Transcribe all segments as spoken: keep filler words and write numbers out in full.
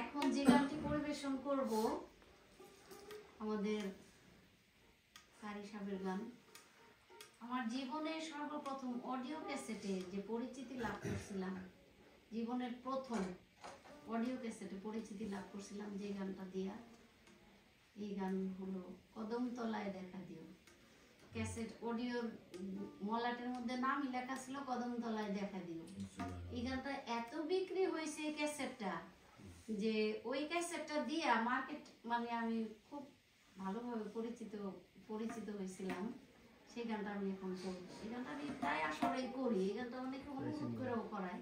এখন যে গানটি পরিবেশন করব আমাদের কারি সাহেবের গান। আমার জীবনের সর্বপ্রথম অডিও ক্যাসেটে যে পরিচিতি লাভ করেছিলাম, জীবনের প্রথম অডিও ক্যাসেটে পরিচিতি লাভ করেছিলাম যে গানটা দিয়া, এই গান হলো কদমতলায় দেখা দিও। ক্যাসেট অডিও মলাটের মধ্যে নাম লেখা ছিল কদমতলায় দেখা দিও। এই গানটা এত বিক্রি হয়েছে এই ক্যাসেটটা, যে ওই ক্যাসেটটা দিয়া মার্কেট মানে আমি খুব ভালোভাবে পরিচিত পরিচিত হয়েছিলাম। সেই গানটা আমি এখন করি, এই গানটা আমি প্রায় আসলেই করি, এই গানটা অনেকে অনুরোধ করেও করাই।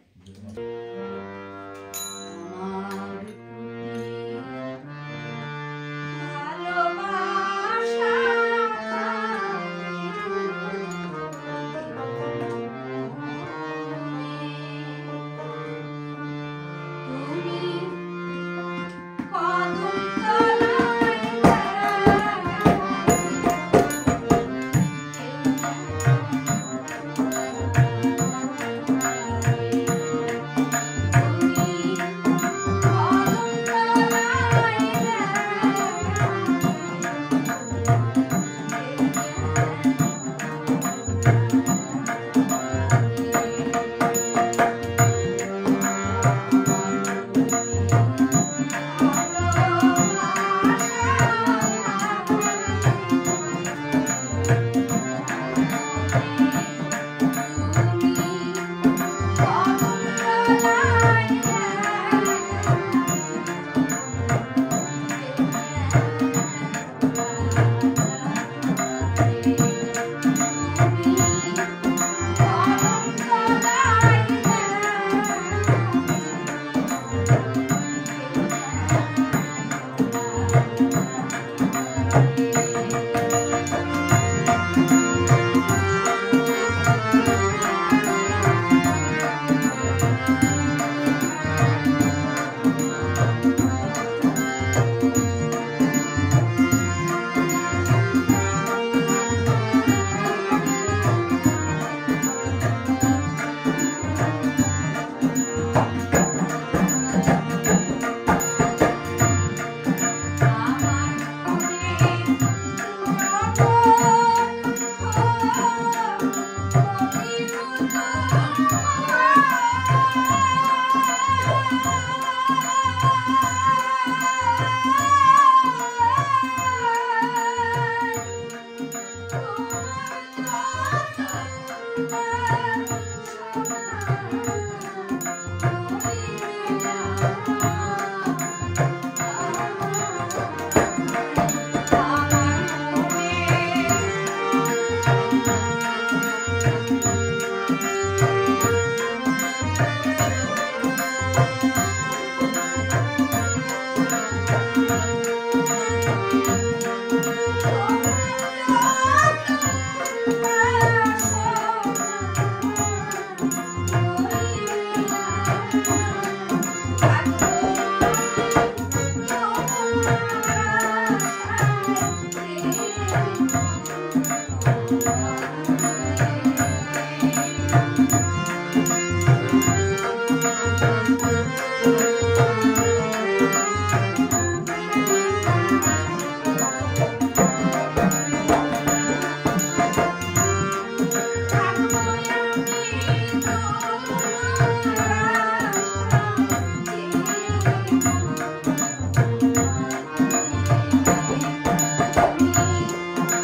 Thank you.